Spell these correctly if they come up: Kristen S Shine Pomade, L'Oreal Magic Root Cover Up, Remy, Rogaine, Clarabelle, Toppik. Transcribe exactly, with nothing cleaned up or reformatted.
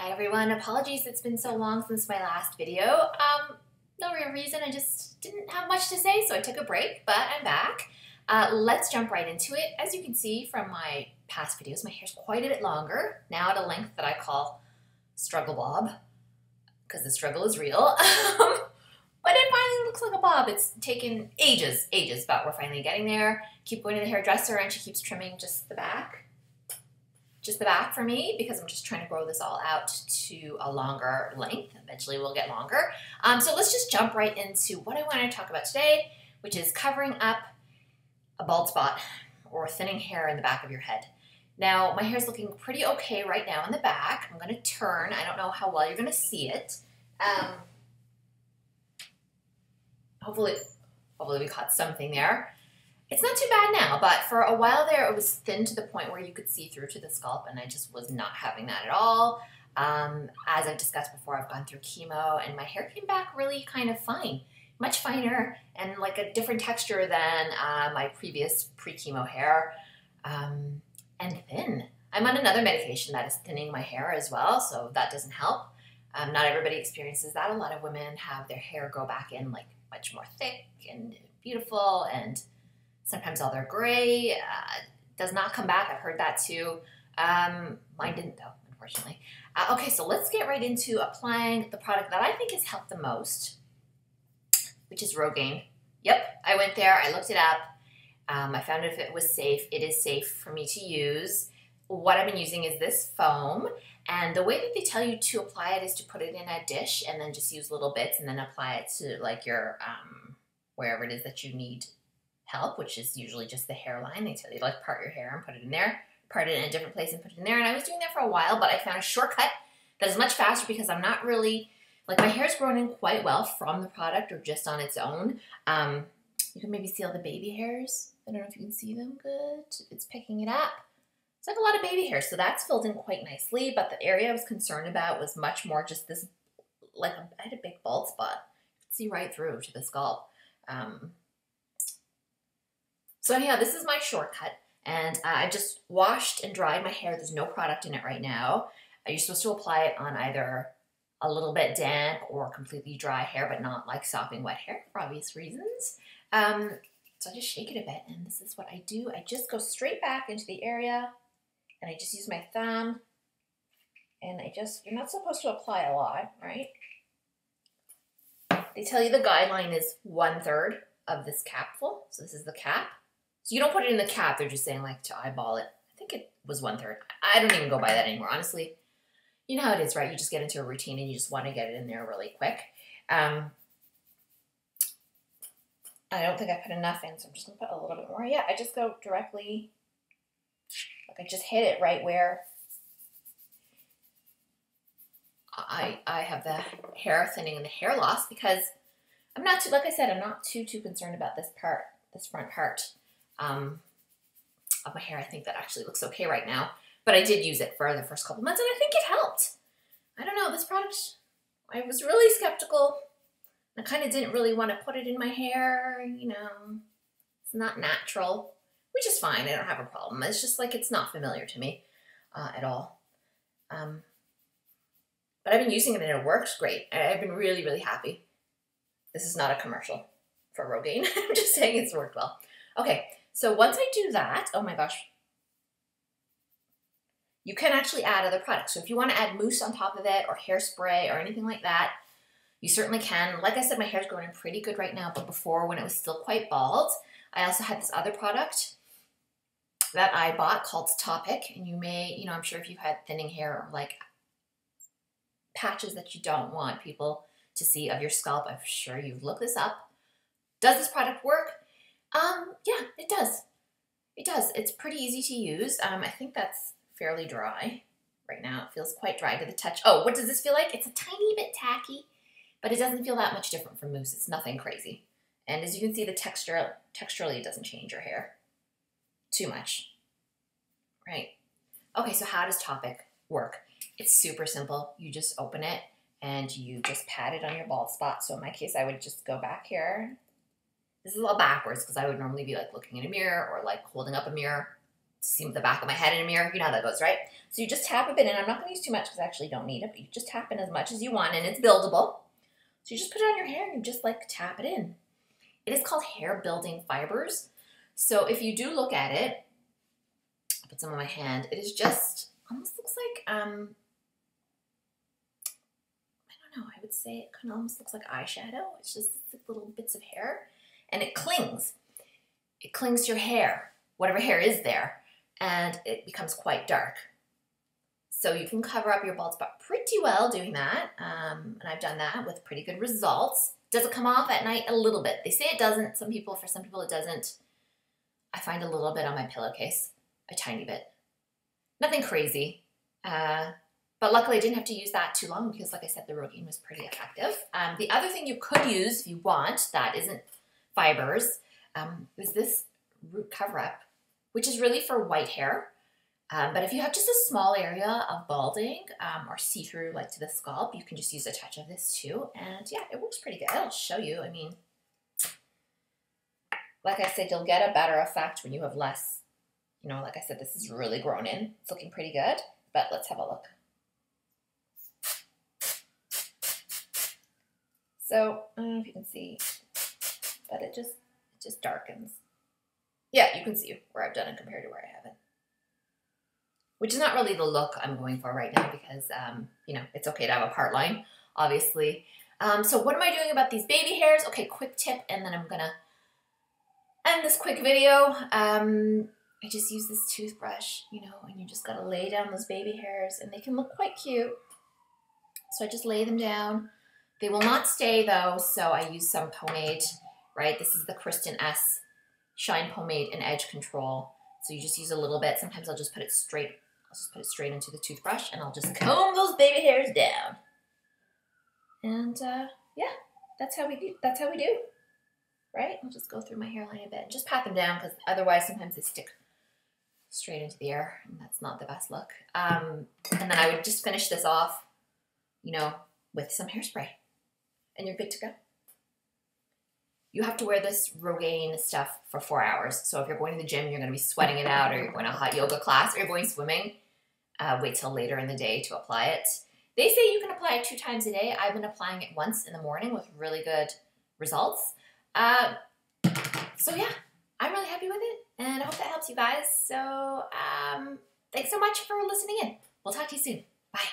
Hi everyone, apologies it's been so long since my last video. Um, no real reason, I just didn't have much to say, so I took a break, but I'm back. Uh, let's jump right into it. As you can see from my past videos, my hair's quite a bit longer, now at a length that I call struggle bob, because the struggle is real. But it finally looks like a bob. It's taken ages, ages, but we're finally getting there. Keep going to the hairdresser and she keeps trimming just the back. Just the back for me because I'm just trying to grow this all out to a longer length. Eventually we'll get longer. Um, so let's just jump right into what I want to talk about today, which is covering up a bald spot or thinning hair in the back of your head. Now, my hair's looking pretty okay right now in the back. I'm going to turn. I don't know how well you're going to see it. Um, Hopefully, hopefully we caught something there. It's not too bad now, but for a while there, it was thin to the point where you could see through to the scalp, and I just was not having that at all. Um, as I've discussed before, I've gone through chemo, and my hair came back really kind of fine, much finer, and like a different texture than uh, my previous pre-chemo hair, um, and thin. I'm on another medication that is thinning my hair as well, so that doesn't help. Um, not everybody experiences that. A lot of women have their hair go back in like much more thick and beautiful, and sometimes all their gray uh, does not come back. I've heard that too. Um, mine didn't though, unfortunately. Uh, okay, so let's get right into applying the product that I think has helped the most, which is Rogaine. Yep, I went there, I looked it up. Um, I found if it was safe. It is safe for me to use. What I've been using is this foam, and the way that they tell you to apply it is to put it in a dish and then just use little bits and then apply it to like your, um, wherever it is that you need help, which is usually just the hairline. They tell you to like part your hair and put it in there, part it in a different place and put it in there. And I was doing that for a while, but I found a shortcut that is much faster because I'm not really, like my hair's grown in quite well from the product or just on its own. Um, you can maybe see all the baby hairs. I don't know if you can see them good. It's picking it up. It's like a lot of baby hair, so that's filled in quite nicely, but the area I was concerned about was much more just this, like I had a big bald spot. You could see right through to the scalp. Um, so anyhow, this is my shortcut, and uh, I just washed and dried my hair. There's no product in it right now. You're supposed to apply it on either a little bit damp or completely dry hair, but not like sopping wet hair for obvious reasons. Um, so I just shake it a bit, and this is what I do. I just go straight back into the area, and I just use my thumb, and I just, you're not supposed to apply a lot, right? They tell you the guideline is one third of this capful. So this is the cap. So you don't put it in the cap. They're just saying like to eyeball it. I think it was one third. I don't even go by that anymore. Honestly, you know how it is, right? You just get into a routine and you just want to get it in there really quick. Um, I don't think I put enough in, so I'm just gonna put a little bit more. Yeah, I just go directly. Like I just hit it right where I I have the hair thinning and the hair loss, because I'm not too, like I said, I'm not too too concerned about this part, this front part um, of my hair. I think that actually looks okay right now, but I did use it for the first couple months and I think it helped. I don't know, this product, I was really skeptical. I kind of didn't really want to put it in my hair, you know, it's not natural. Which is fine, I don't have a problem. It's just like it's not familiar to me uh, at all. Um, but I've been using it and it works great. I've been really, really happy. This is not a commercial for Rogaine. I'm just saying it's worked well. Okay, so once I do that, oh my gosh, you can actually add other products. So if you want to add mousse on top of it or hairspray or anything like that, you certainly can. Like I said, my hair's growing pretty good right now, but before when it was still quite bald, I also had this other product that I bought called Toppik, and you may, you know, I'm sure if you've had thinning hair or like patches that you don't want people to see of your scalp, I'm sure you've looked this up. Does this product work? Um, yeah, it does. It does. It's pretty easy to use. Um, I think that's fairly dry right now. It feels quite dry to the touch. Oh, what does this feel like? It's a tiny bit tacky, but it doesn't feel that much different from mousse. It's nothing crazy. And as you can see, the texture, texturally, it doesn't change your hair too much, right? Okay, so how does Toppik work? It's super simple. You just open it and you just pat it on your bald spot. So in my case, I would just go back here. This is all backwards because I would normally be like looking in a mirror or like holding up a mirror. see with the back of my head in a mirror. You know how that goes, right? So you just tap a bit in. I'm not going to use too much because I actually don't need it, but you just tap in as much as you want, and it's buildable. So you just put it on your hair and you just like tap it in. It is called hair building fibers. So if you do look at it, I'll put some on my hand. It is just, almost looks like, um, I don't know, I would say it kind of almost looks like eyeshadow. It's just little bits of hair and it clings. It clings to your hair, whatever hair is there, and it becomes quite dark. So you can cover up your bald spot pretty well doing that. Um, and I've done that with pretty good results. Does it come off at night? A little bit. They say it doesn't. Some people, for some people it doesn't. I find a little bit on my pillowcase, a tiny bit. Nothing crazy. Uh, but luckily I didn't have to use that too long because like I said, the Rogaine was pretty effective. Um, the other thing you could use if you want, that isn't fibers, um, is this root cover up, which is really for white hair. Um, but if you have just a small area of balding um, or see-through like to the scalp, you can just use a touch of this too. And yeah, it works pretty good. I'll show you. I mean, like I said, you'll get a better effect when you have less, you know, like I said, this is really grown in. It's looking pretty good, but let's have a look. So, I don't know if you can see, but it just, it just darkens. Yeah, you can see where I've done it compared to where I haven't. Which is not really the look I'm going for right now because, um, you know, it's okay to have a part line, obviously. Um, so what am I doing about these baby hairs? Okay, quick tip, and then I'm going to end this quick video. Um, I just use this toothbrush, you know, and you just got to lay down those baby hairs, and they can look quite cute. So I just lay them down. They will not stay, though, so I use some pomade, right? This is the Kristen S Shine Pomade and Edge Control. So you just use a little bit. Sometimes I'll just put it straight I'll just put it straight into the toothbrush and I'll just comb those baby hairs down. And uh, yeah, that's how we do, that's how we do, right? I'll just go through my hairline a bit and just pat them down because otherwise sometimes they stick straight into the air and that's not the best look. Um, and then I would just finish this off, you know, with some hairspray and you're good to go. You have to wear this Rogaine stuff for four hours. So if you're going to the gym, you're going to be sweating it out, or you're going to a hot yoga class, or you're going swimming, uh, wait till later in the day to apply it. They say you can apply it two times a day. I've been applying it once in the morning with really good results. Uh, so yeah, I'm really happy with it, and I hope that helps you guys. So um, thanks so much for listening in. We'll talk to you soon. Bye.